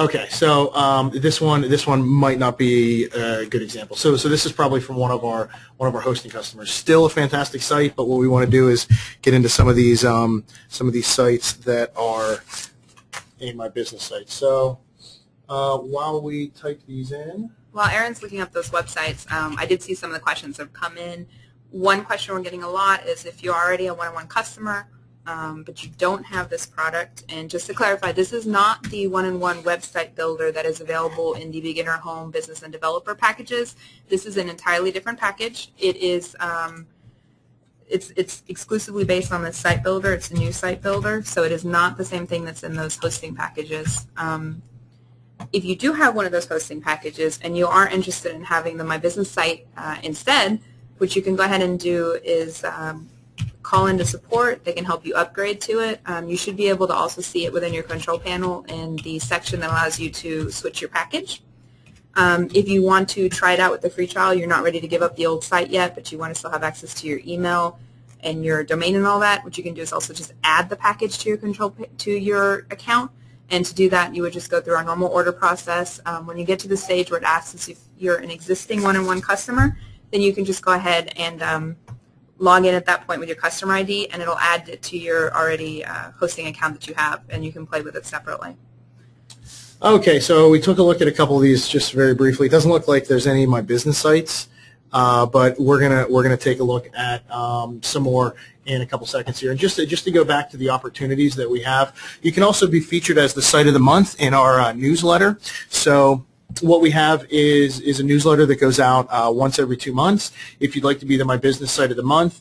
Okay, so this one might not be a good example. So this is probably from one of our hosting customers. Still a fantastic site, but what we want to do is get into some of these sites that are in My Business Site. So while we type these in, while Erin's looking up those websites, I did see some of the questions that have come in. One question we're getting a lot is if you're already a 1&1 customer, but you don't have this product. And just to clarify, this is not the 1&1 website builder that is available in the beginner, home, business, and developer packages. This is an entirely different package. It is it's exclusively based on the site builder. It's a new site builder, so it is not the same thing that's in those hosting packages. If you do have one of those hosting packages and you are interested in having the My Business Site instead, what you can go ahead and do is call into support. They can help you upgrade to it. You should be able to also see it within your control panel in the section that allows you to switch your package. If you want to try it out with the free trial, you're not ready to give up the old site yet, but you want to still have access to your email and your domain and all that, what you can do is also just add the package to your account. And to do that, you would just go through our normal order process. When you get to the stage where it asks if you're an existing 1&1 customer, then you can just go ahead and log in at that point with your customer ID, and it'll add it to your already hosting account that you have, and you can play with it separately. Okay, so we took a look at a couple of these just very briefly. It doesn't look like there's any My Business Sites, but we're gonna take a look at some more in a couple seconds here. And just to go back to the opportunities that we have, you can also be featured as the site of the month in our newsletter. So what we have is a newsletter that goes out once every 2 months. If you'd like to be the My Business Site of the Month,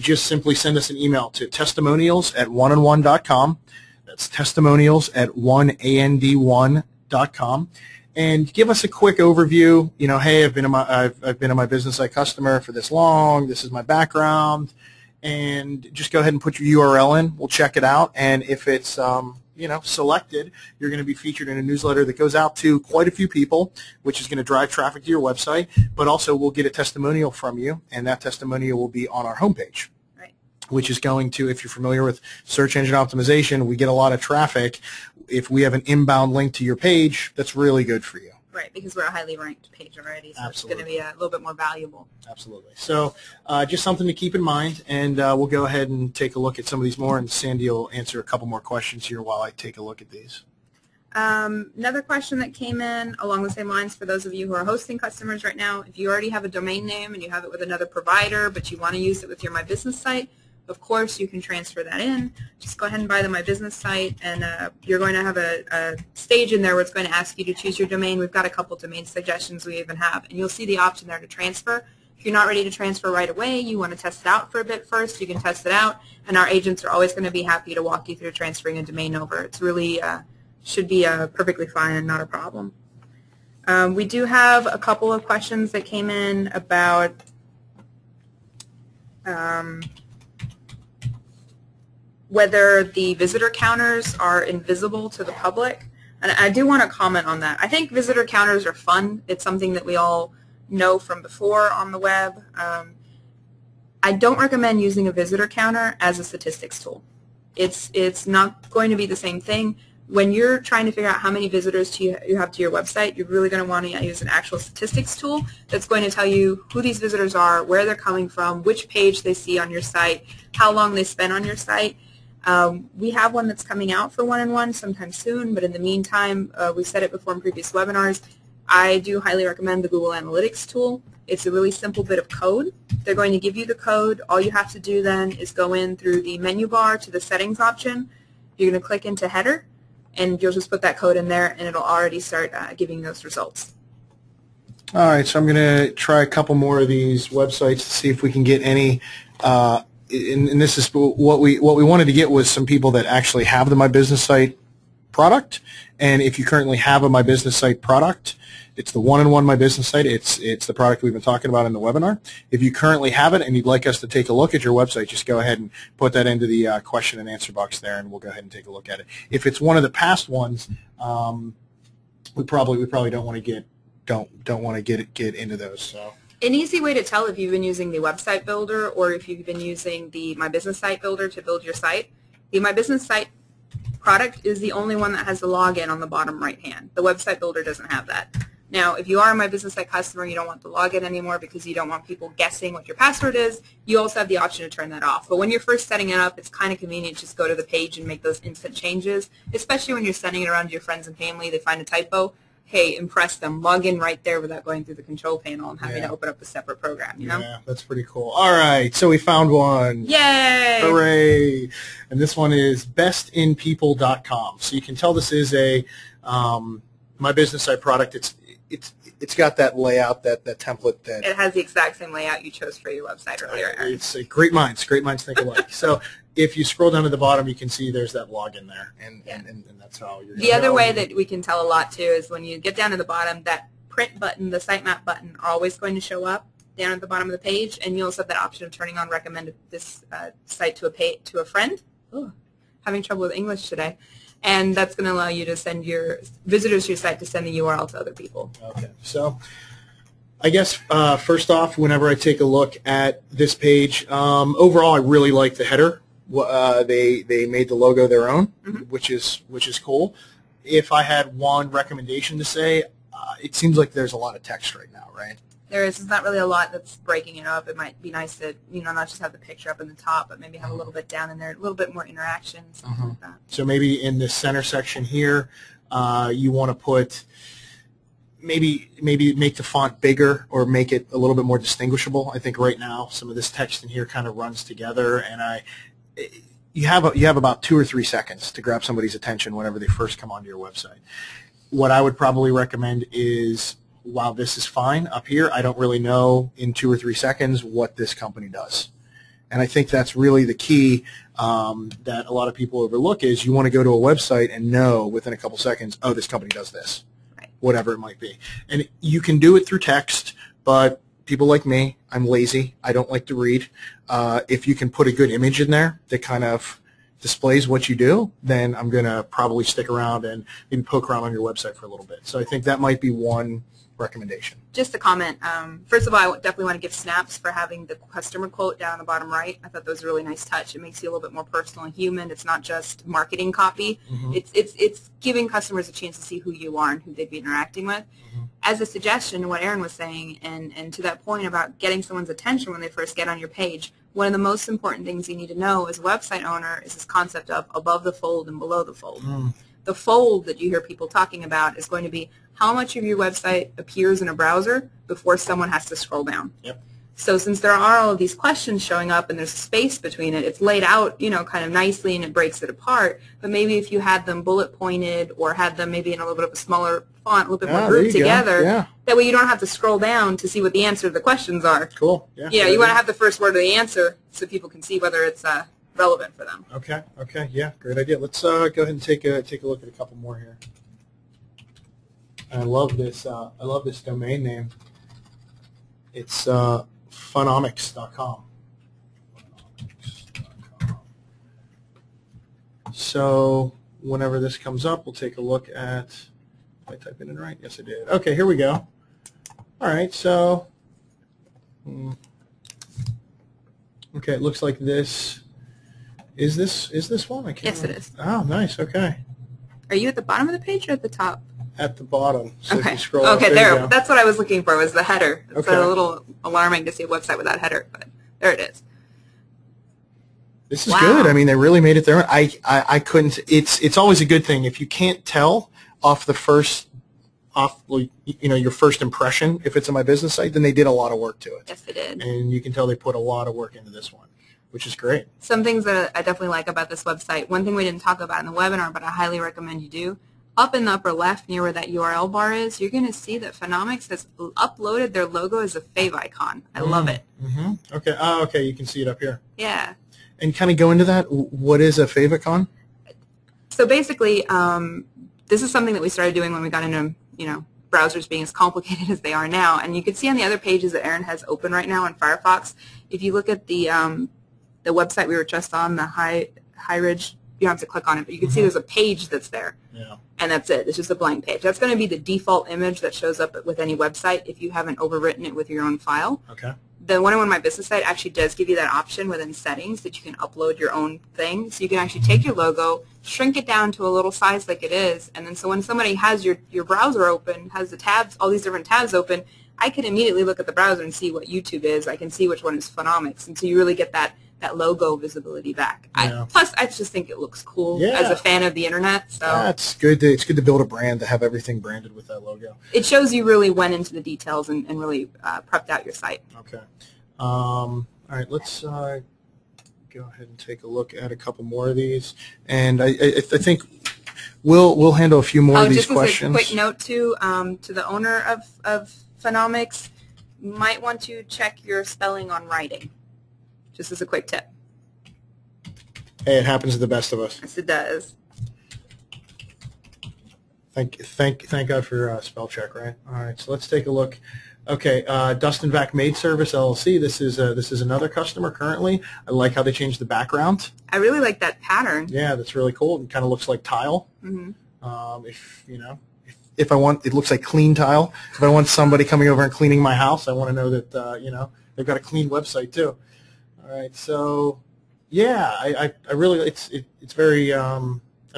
just simply send us an email to testimonials@1and1.com. That's testimonials@1and1.com. And give us a quick overview. You know, hey, I've been a My Business Site customer for this long. This is my background, and just go ahead and put your URL in. We'll check it out, and if it's selected, you're going to be featured in a newsletter that goes out to quite a few people, which is going to drive traffic to your website, but also we'll get a testimonial from you, and that testimonial will be on our homepage, right, which is going to, if you're familiar with search engine optimization, we get a lot of traffic. If we have an inbound link to your page, that's really good for you. Right, because we're a highly ranked page already, so absolutely, it's going to be a little bit more valuable. Absolutely. So just something to keep in mind, and we'll go ahead and take a look at some of these more, and Sandy will answer a couple more questions here while I take a look at these. Another question that came in along the same lines for those of you who are hosting customers right now, if you already have a domain name and you have it with another provider, but you want to use it with your My Business Site, of course, you can transfer that in. Just go ahead and buy the My Business Site, and you're going to have a stage in there where it's going to ask you to choose your domain. We've got a couple domain suggestions we even have, and you'll see the option there to transfer. If you're not ready to transfer right away, you want to test it out for a bit first, you can test it out, and our agents are always going to be happy to walk you through transferring a domain over. It's really should be perfectly fine and not a problem. We do have a couple of questions that came in about whether the visitor counters are invisible to the public. And I do want to comment on that. I think visitor counters are fun. It's something that we all know from before on the web. I don't recommend using a visitor counter as a statistics tool. It's not going to be the same thing. When you're trying to figure out how many visitors you have to your website, you're really going to want to use an actual statistics tool that's going to tell you who these visitors are, where they're coming from, which page they see on your site, how long they spend on your site. We have one that's coming out for 1&1 sometime soon, but in the meantime, we've said it before in previous webinars, I do highly recommend the Google Analytics tool. It's a really simple bit of code. They're going to give you the code. All you have to do then is go in through the menu bar to the settings option. You're going to click into header, and you'll just put that code in there, and it'll already start giving those results. All right, so I'm going to try a couple more of these websites to see if we can get any and this is what we wanted to get was some people that actually have the My Business Site product. And if you currently have a My Business Site product, it's the 1&1 My Business Site. It's the product we've been talking about in the webinar. If you currently have it and you'd like us to take a look at your website, just go ahead and put that into the question and answer box there, and we'll go ahead and take a look at it. If it's one of the past ones, we probably don't want to get into those. So. An easy way to tell if you've been using the website builder or if you've been using the My Business Site builder to build your site, the My Business Site product is the only one that has the login on the bottom right hand. The website builder doesn't have that. Now, if you are a My Business Site customer and you don't want the login anymore because you don't want people guessing what your password is, you also have the option to turn that off. But when you're first setting it up, it's kind of convenient to just go to the page and make those instant changes, especially when you're sending it around to your friends and family. They find a typo, hey, impress them. Log in right there without going through the control panel and having to open up a separate program, you know? Yeah, that's pretty cool. All right, so we found one. Yay! Hooray! And this one is bestinpeople.com. So you can tell this is a My Business Site product. It's got that layout, that template. That it has the exact same layout you chose for your website earlier. It's a great minds think alike. So if you scroll down to the bottom, you can see there's that login there, and that's how you're. The other way that we can tell a lot too is when you get down to the bottom, that print button, the sitemap button, are always going to show up down at the bottom of the page, and you also have that option of turning on recommend this site to a friend. Ooh, having trouble with English today. And that's going to allow you to send your visitors to your site to send the URL to other people. Okay. So I guess first off, whenever I take a look at this page, overall I really like the header. They made the logo their own, which is cool. If I had one recommendation to say, it seems like there's a lot of text right now, right? There is. There's not really a lot that's breaking it up. It might be nice to, you know, not just have the picture up in the top, but maybe have a little bit down in there, a little bit more interaction, something like that. So maybe in the center section here, you want to put maybe make the font bigger or make it a little bit more distinguishable. I think right now some of this text in here kind of runs together, and you have about 2 or 3 seconds to grab somebody's attention whenever they first come onto your website. What I would probably recommend is, while this is fine up here, I don't really know in 2 or 3 seconds what this company does. And I think that's really the key that a lot of people overlook is you want to go to a website and know within a couple seconds, oh, this company does this, right, whatever it might be. And you can do it through text, but people like me, I'm lazy. I don't like to read. If you can put a good image in there that kind of displays what you do, then I'm going to probably stick around and maybe poke around on your website for a little bit. So I think that might be one recommendation. Just a comment. First of all, I definitely want to give snaps for having the customer quote down the bottom right. I thought that was a really nice touch. It makes you a little bit more personal and human. It's not just marketing copy. It's giving customers a chance to see who you are and who they'd be interacting with. As a suggestion to what Erin was saying, and to that point about getting someone's attention when they first get on your page, one of the most important things you need to know as a website owner is this concept of above the fold and below the fold. The fold that you hear people talking about is going to be how much of your website appears in a browser before someone has to scroll down. Yep. So since there are all of these questions showing up and there's a space between it, it's laid out, you know, kind of nicely and it breaks it apart. But maybe if you had them bullet pointed or had them maybe in a little bit of a smaller font, a little bit more grouped together, that way you don't have to scroll down to see what the answer to the questions are. Cool. Yeah, yeah, you want to have the first word of the answer so people can see whether it's relevant for them. Okay. Okay. Yeah. Great idea. Let's go ahead and take a look at a couple more here. I love this domain name. It's Phenomics.com. So whenever this comes up, we'll take a look at. Did I type it in right? Yes, I did. Okay. Here we go. All right. So. Okay. It looks like this. Is this one? I can't remember. It is. Oh, nice. Okay. Are you at the bottom of the page or at the top? At the bottom. So okay. If you scroll up, there. That's what I was looking for was the header. It's a little alarming to see a website without header, but there it is. This is good. I mean, they really made it their own. I couldn't. It's always a good thing if you can't tell off the first. Your first impression, if it's on My Business Site, then they did a lot of work to it. Yes, they did. And you can tell they put a lot of work into this one, which is great. Some things that I definitely like about this website, one thing we didn't talk about in the webinar, but I highly recommend you do, up in the upper left near where that URL bar is, you're going to see that Phenomics has uploaded their logo as a fave icon. I love it. Okay. Oh, okay. You can see it up here. Yeah. And kind of go into that. What is a fave icon? So basically, this is something that we started doing when we got into browsers being as complicated as they are now. And you can see on the other pages that Erin has open right now on Firefox, if you look at the website we were just on, the High Ridge, you don't have to click on it, but you can see there's a page that's there. Yeah. And that's it. It's just a blank page. That's going to be the default image that shows up with any website if you haven't overwritten it with your own file. Okay. the 1&1 My Business Site actually does give you that option within settings that you can upload your own thing. So you can actually take your logo, shrink it down to a little size like it is, and then so when somebody has your browser open, has the tabs, all these different tabs open, I can immediately look at the browser and see what YouTube is. I can see which one is Phenomics. And so you really get that logo visibility back. Yeah. Plus, I just think it looks cool as a fan of the internet. So it's good. It's good to build a brand, to have everything branded with that logo. It shows you really went into the details and really prepped out your site. Okay. All right. Let's go ahead and take a look at a couple more of these, and I think we'll handle a few more of these questions. Just a quick note to the owner of Phenomics, might want to check your spelling on writing. Just as a quick tip. Hey, it happens to the best of us. Yes, it does. Thank God for spell check, right? All right, so let's take a look. Okay, Dustin Vac Maid Service LLC. This is another customer currently. I like how they changed the background. I really like that pattern. Yeah, that's really cool. It kind of looks like tile. Mm-hmm. If I want, it looks like clean tile. If I want somebody coming over and cleaning my house, I want to know that they've got a clean website too. All right, so yeah, I really it's very I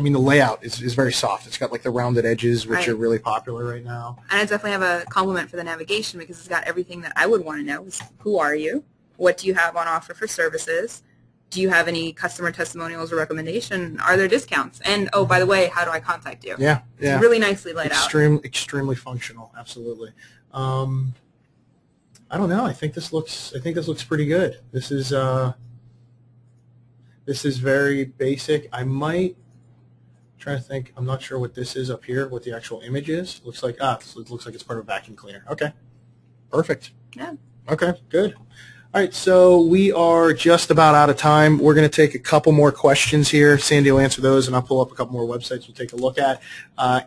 mean the layout is very soft. It's got like the rounded edges, which are really popular right now. And I definitely have a compliment for the navigation because it's got everything that I would want to know: is who are you, what do you have on offer for services, do you have any customer testimonials or recommendation, are there discounts, and oh by the way, how do I contact you? Yeah, yeah. It's really nicely laid out. Extremely functional, absolutely. I don't know. I think this looks pretty good. This is very basic. I'm trying to think. I'm not sure what this is up here. What the actual image is. Looks like it looks like it's part of a vacuum cleaner. Okay, perfect. Yeah. Okay, good. All right, so we are just about out of time. We're going to take a couple more questions here. Sandy will answer those, and I'll pull up a couple more websites we'll take a look at.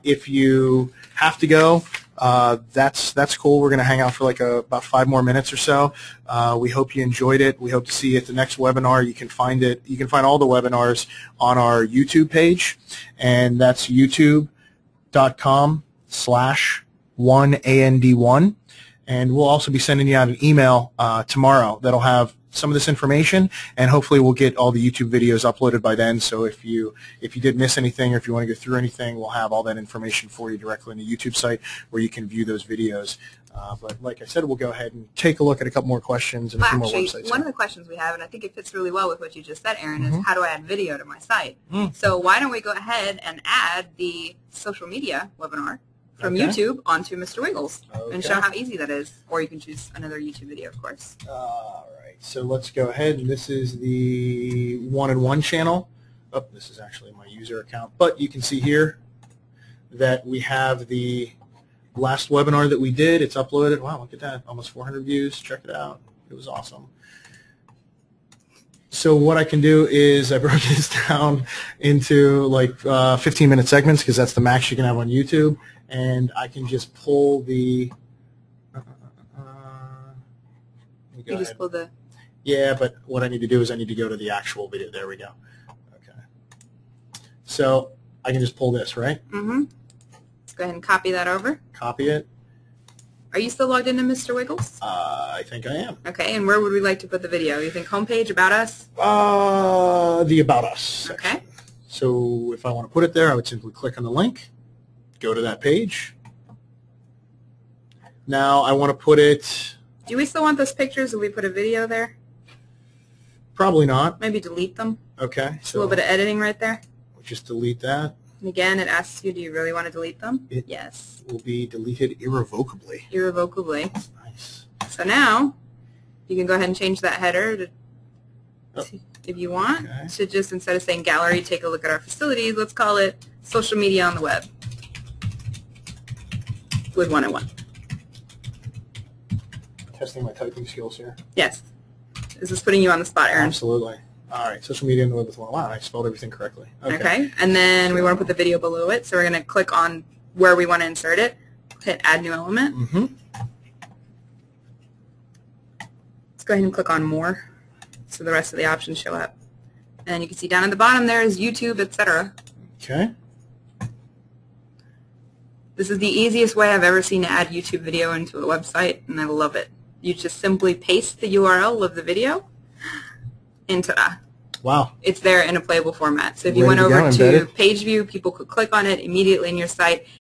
If you have to go, that's cool. We're going to hang out for like about 5 more minutes or so. We hope you enjoyed it. We hope to see you at the next webinar. You can find it. You can find all the webinars on our YouTube page, and that's youtube.com/1&1. And we'll also be sending you out an email tomorrow that'll have some of this information, and hopefully we'll get all the YouTube videos uploaded by then. So if you did miss anything, or if you want to go through anything, we'll have all that information for you directly in the YouTube site where you can view those videos. But like I said, we'll go ahead and take a look at a couple more questions and a few more websites. One of the questions we have, and I think it fits really well with what you just said, Aaron, is how do I add video to my site? So why don't we go ahead and add the social media webinar from YouTube onto Mr. Wiggles and show how easy that is. Or you can choose another YouTube video, of course. All right, so let's go ahead. This is the 1&1 channel. Oh, this is actually my user account. But you can see here that we have the last webinar that we did. It's uploaded. Wow, look at that. Almost 400 views. Check it out. It was awesome. So what I can do is I broke this down into like 15-minute segments because that's the max you can have on YouTube. And I can just pull the. You just pull the. Yeah, but what I need to do is I need to go to the actual video. There we go. Okay. So I can just pull this, right? Mm-hmm. Let's go ahead and copy that over. Copy it. Are you still logged into Mr. Wiggles? I think I am. Okay, and where would we like to put the video? You think homepage, about us? The about us. Okay. Section. So if I want to put it there, I would simply click on the link. Go to that page. Now I want to put it. Do we still want those pictures? Do we put a video there? Probably not. Maybe delete them. Okay. So a little bit of editing right there. We'll just delete that. And again, it asks you, do you really want to delete them? Yes. It will be deleted irrevocably. Irrevocably. Nice. So now you can go ahead and change that header to, if you want, to just instead of saying gallery, take a look at our facilities. Let's call it social media on the web. With 1&1. Testing my typing skills here. Yes. Is this putting you on the spot, Aaron? Absolutely. All right. Social media on the web with 1&1. I spelled everything correctly. Okay. And then we want to put the video below it, so we're going to click on where we want to insert it. Hit Add New Element. Let's go ahead and click on More, so the rest of the options show up. And you can see down at the bottom there is YouTube, etc. Okay. This is the easiest way I've ever seen to add YouTube video into a website, and I love it. you just simply paste the URL of the video, and ta-da. Wow. It's there in a playable format. So if you went over to page view, people could click on it immediately in your site.